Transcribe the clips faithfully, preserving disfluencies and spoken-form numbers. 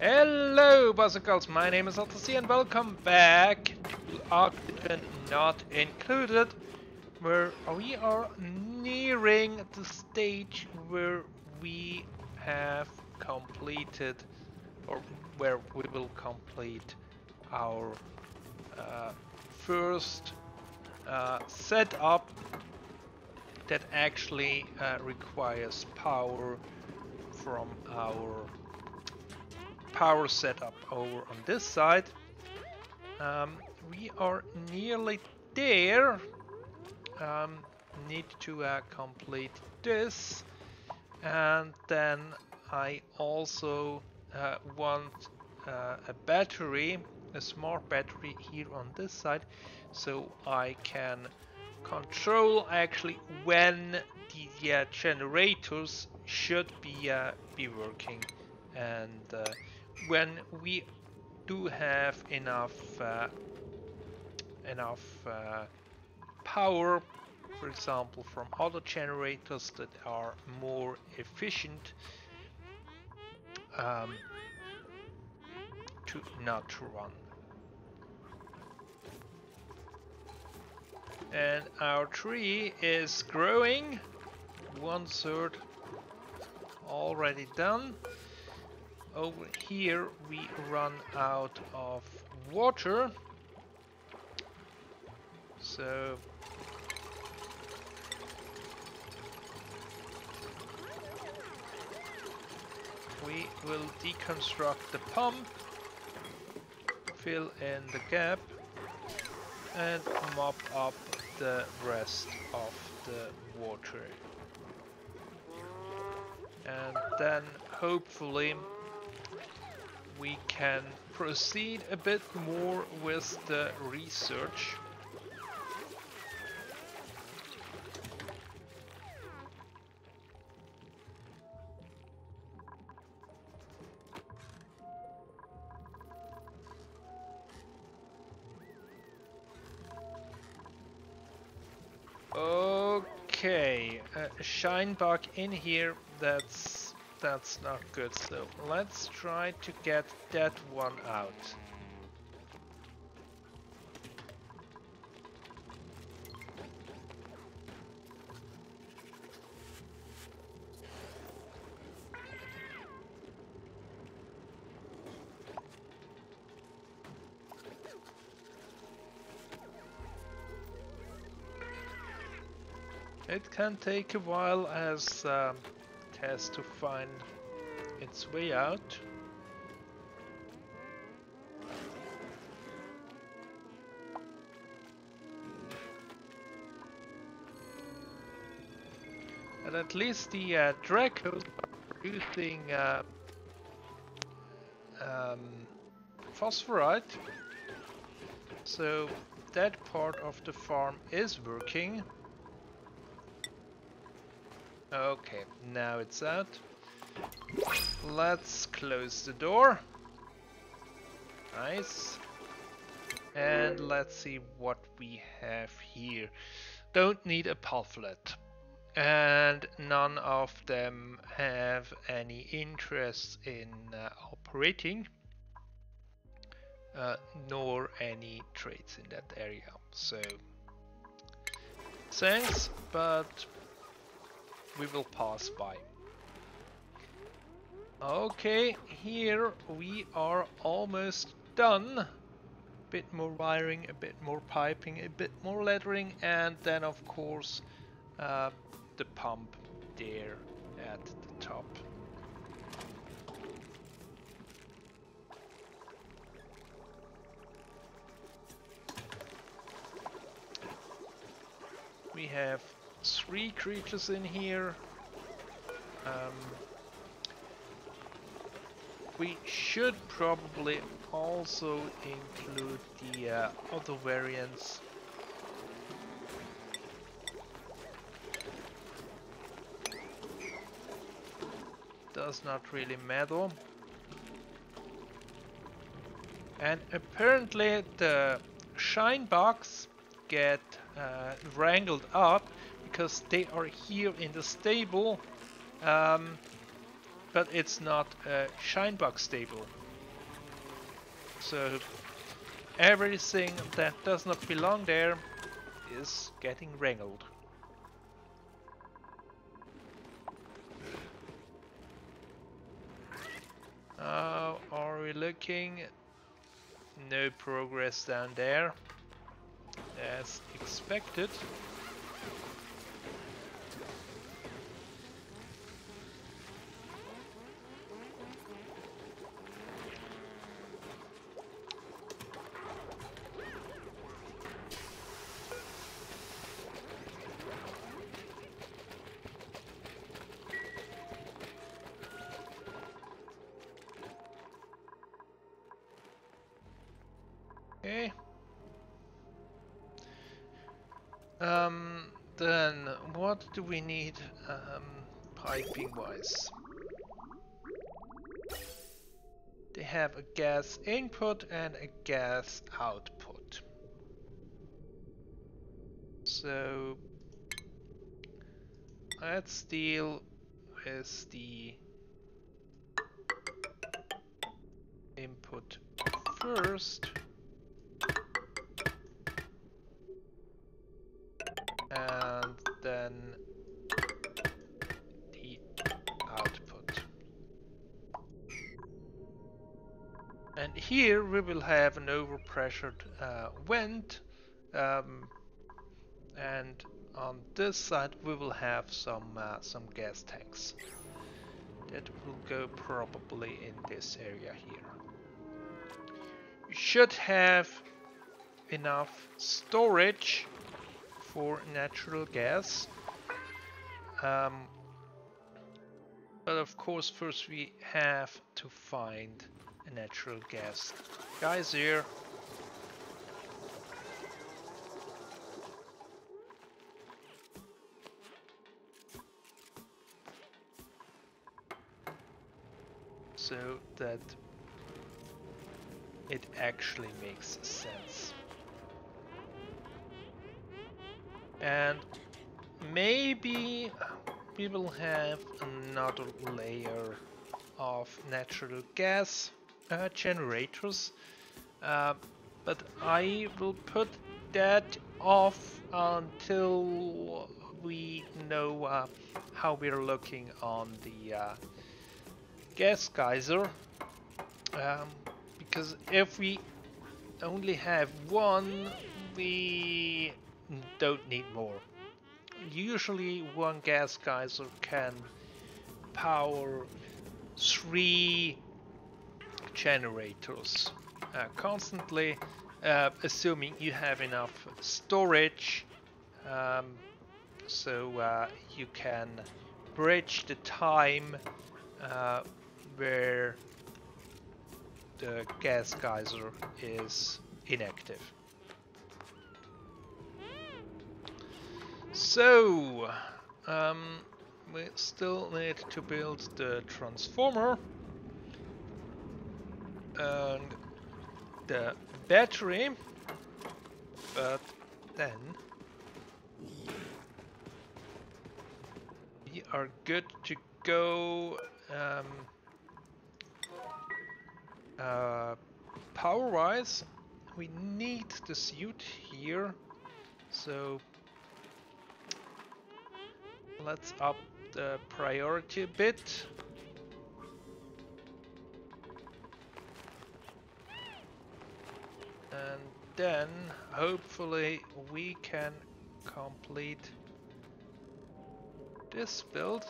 Hello Buzzicles, my name is L T C and welcome back to Oxygen Not Included, where we are nearing the stage where we have completed, or where we will complete our uh, first uh, setup that actually uh, requires power from our power setup over on this side. Um, we are nearly there. Um, need to uh, complete this, and then I also uh, want uh, a battery, a smart battery here on this side, so I can control actually when the uh, generators should be uh, be working, and uh, when we do have enough uh, enough uh, power, for example from other generators that are more efficient, um, to not run. And our tree is growing, one third already done. Over here we run out of water, so we will deconstruct the pump, fill in the gap, and mop up the rest of the water. And then hopefully we can proceed a bit more with the research. Okay, a Shine Bug in here, that's That's not good, so let's try to get that one out. It can take a while as um, has to find its way out. And at least the uh, Dreco are producing uh, um, phosphorite, so that part of the farm is working. Okay, now it's out. Let's close the door. Nice. And let's see what we have here. Don't need a pulplet. And none of them have any interest in uh, operating. Uh, nor any trades in that area. So, thanks, but we will pass by. Okay, here we are almost done. Bit more wiring, a bit more piping, a bit more lettering, and then of course uh, the pump there at the top. We have three creatures in here. Um, we should probably also include the uh, other variants. Does not really matter. And apparently the Shine Bugs get uh, wrangled up, because they are here in the stable, um, but it's not a Shine Bug stable. So everything that does not belong there is getting wrangled. How are we looking? No progress down there, as expected. Um, then what do we need um, piping wise? They have a gas input and a gas output. So let's deal with the input first. And then the output. And here we will have an overpressured uh, vent, um, and on this side we will have some uh, some gas tanks that will go probably in this area here. You should have enough storage for natural gas, um, but of course first we have to find a natural gas geyser. So that it actually makes sense. And maybe we will have another layer of natural gas uh, generators, uh, but I will put that off until we know uh, how we're looking on the uh, gas geyser, um, because if we only have one, we don't need more. Usually one gas geyser can power three generators uh, constantly, uh, assuming you have enough storage, um, so uh, you can bridge the time uh, where the gas geyser is inactive. So, um, we still need to build the transformer and the battery, but then we are good to go um, uh, power-wise. We need the suit here, so let's up the priority a bit. And then hopefully we can complete this build.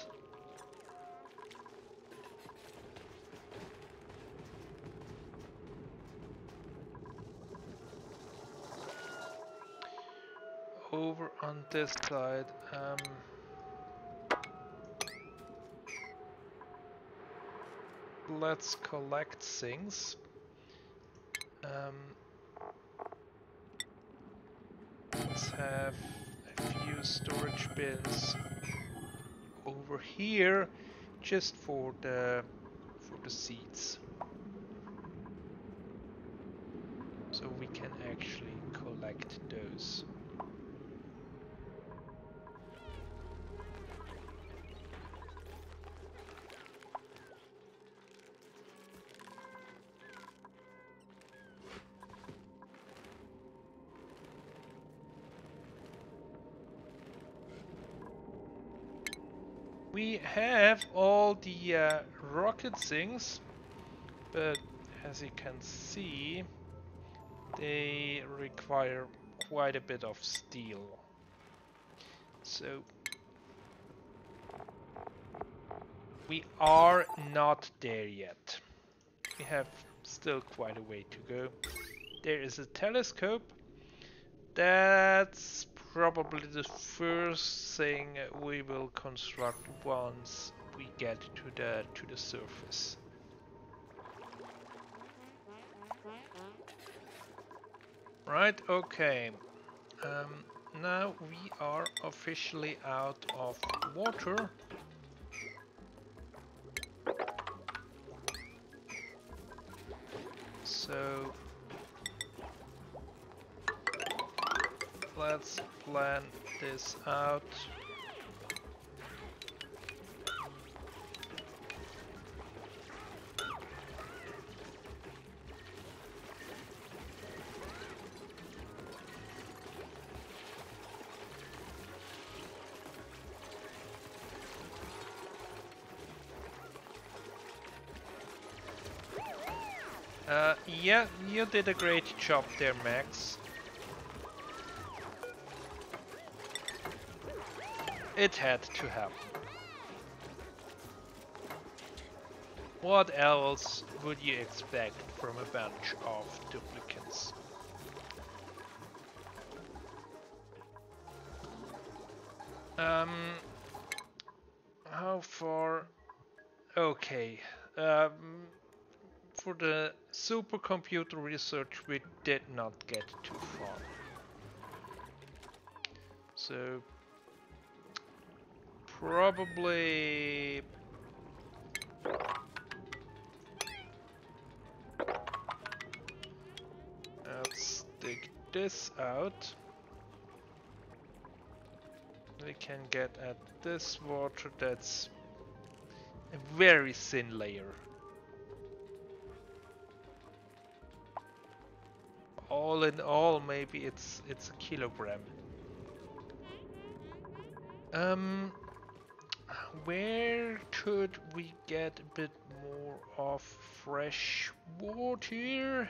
Over on this side, um, let's collect things. Um, let's have a few storage bins over here, just for the for the seeds, so we can actually collect those. We have all the uh, rocket things, but as you can see, they require quite a bit of steel. So we are not there yet. We have still quite a way to go. There is a telescope. That's probably the first thing we will construct once we get to the to the surface. Right, okay. Um, now we are officially out of water. So let's plan this out. Uh, yeah, you did a great job there, Max. It had to happen. What else would you expect from a bunch of duplicants? Um, how far? Okay. Um, for the supercomputer research, we did not get too far. So probably let's dig this out. We can get at this water. That's a very thin layer. All in all, maybe it's it's a kilogram. Um. Where could we get a bit more of fresh water?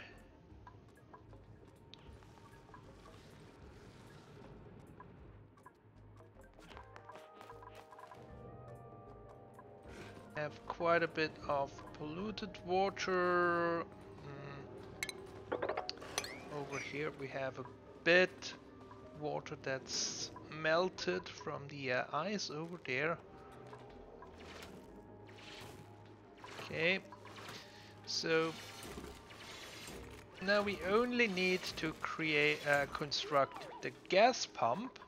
I have quite a bit of polluted water. Mm. Over here we have a bit water that's melted from the uh, ice over there. Okay, so now we only need to create, uh, construct the gas pump,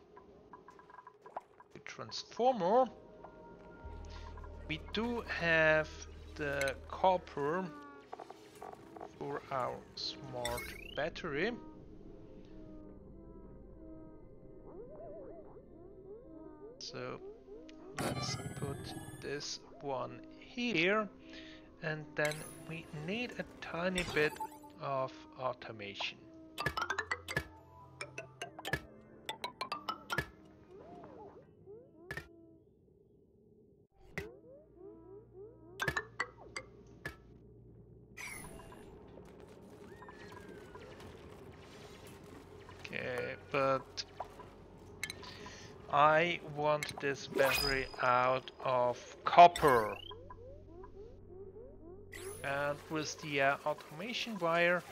the transformer. We do have the copper for our smart battery. So let's put this one here. And then we need a tiny bit of automation. Okay, but I want this battery out of copper. And with the uh, automation wire,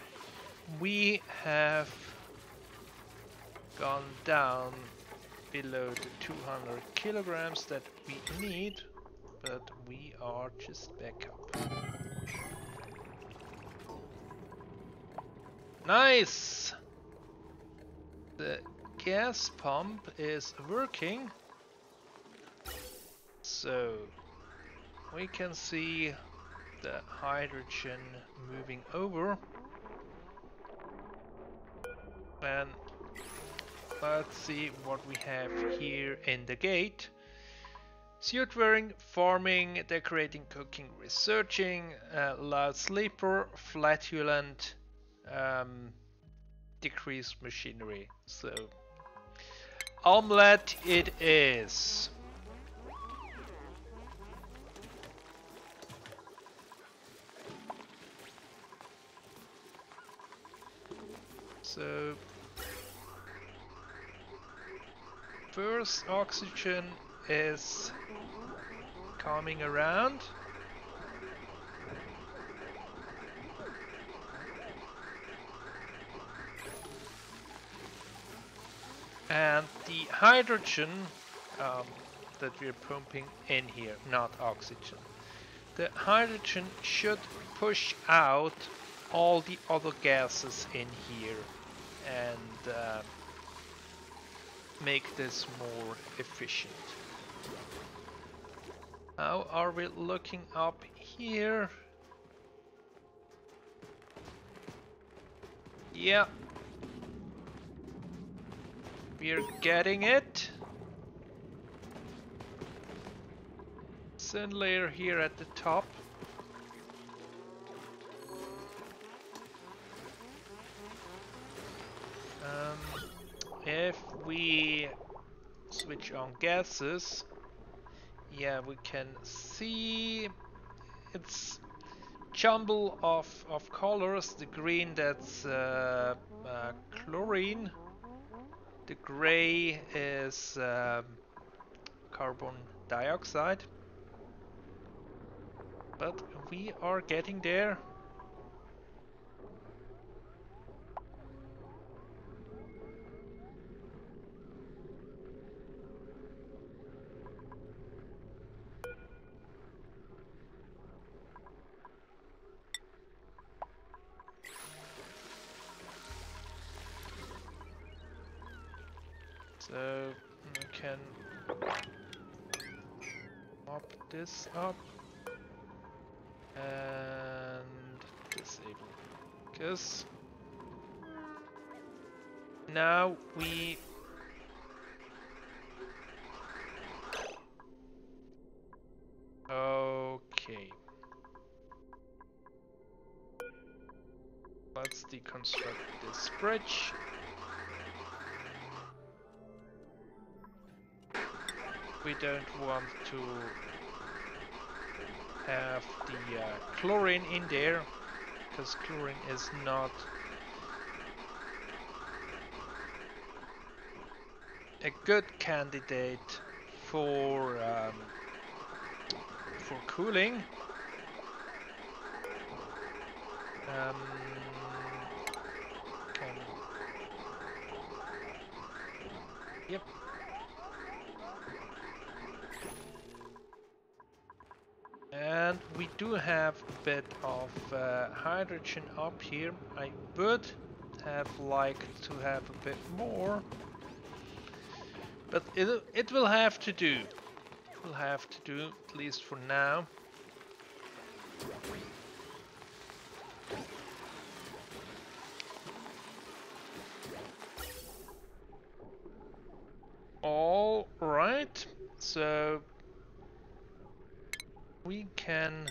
we have gone down below the two hundred kilograms that we need, but we are just back up. Nice! The gas pump is working. So we can see the hydrogen moving over, and let's see what we have here in the gate. Suit wearing, farming, decorating, cooking, researching, uh, loud sleeper, flatulent, um, decreased machinery. So omelette it is. So first oxygen is coming around. And the hydrogen um, that we're pumping in here, not oxygen. The hydrogen should push out all the other gases in here and uh, make this more efficient. How are we looking up here? Yeah. We're getting it. Thin layer here at the top. Um, if we switch on gases, yeah, we can see it's jumble of, of colors. The green, that's uh, uh, chlorine. The gray is um, carbon dioxide, but we are getting there. So we can mop this up and disable this. Now we okay. Let's deconstruct this bridge. We don't want to have the uh, chlorine in there, because chlorine is not a good candidate for um, for cooling. Um, can... Yep. And we do have a bit of uh, hydrogen up here. I would have liked to have a bit more, but it it will have to do. It will have to do, at least for now. All right, so we can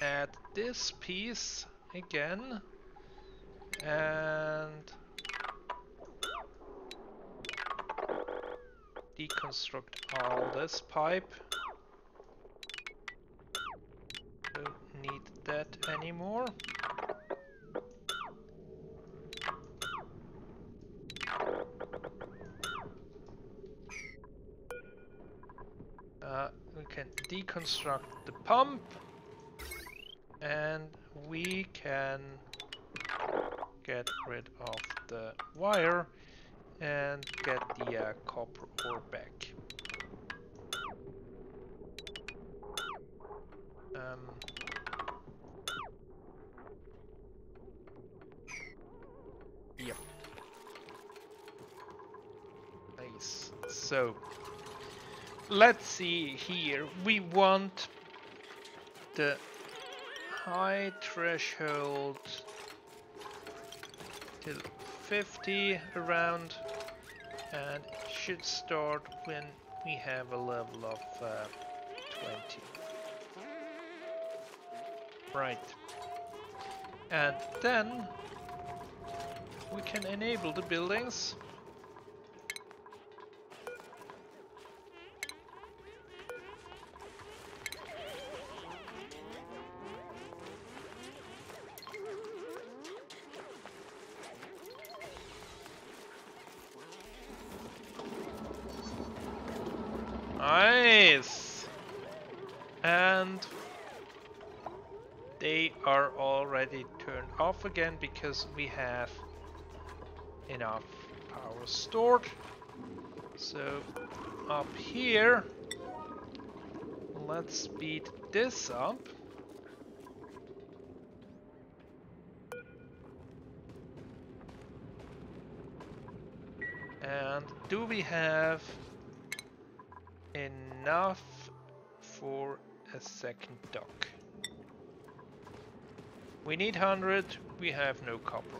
add this piece again and deconstruct all this pipe. Don't need that anymore. Uh, we can deconstruct the pump, and we can get rid of the wire and get the uh, copper ore back. Um, yep. Nice. So. Let's see here, we want the high threshold till fifty around, and it should start when we have a level of uh, twenty. Right. And then we can enable the buildings. They are already turned off again because we have enough power stored. So up here, let's speed this up. And do we have enough for a second dock? We need one hundred, we have no copper.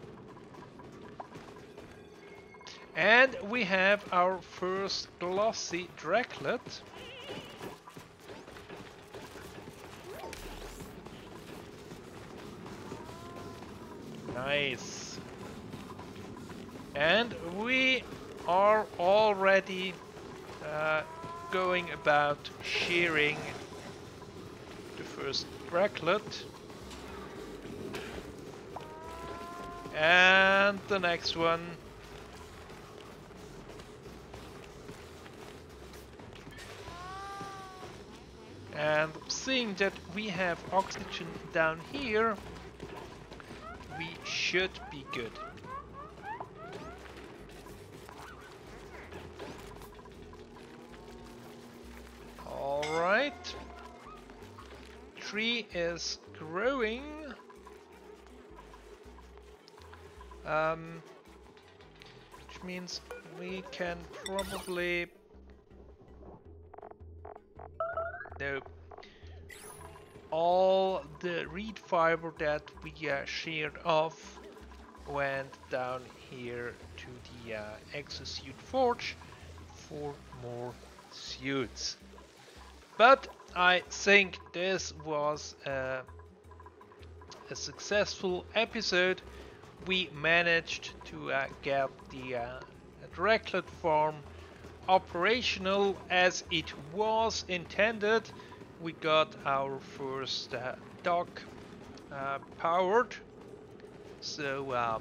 And we have our first glossy Dreclet. Nice. And we are already uh, going about shearing the first Dreclet. And the next one. And seeing that we have oxygen down here, we should be good. All right. Tree is growing. Um, which means we can probably... No. All the reed fiber that we uh, sheared off went down here to the uh, exosuit forge for more suits. But I think this was uh, a successful episode. We managed to uh, get the uh, Dreclet farm operational as it was intended. We got our first uh, dock uh, powered, so uh,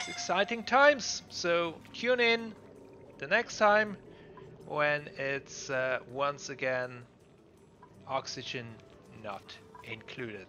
it's exciting times. So tune in the next time when it's uh, once again Oxygen Not Included.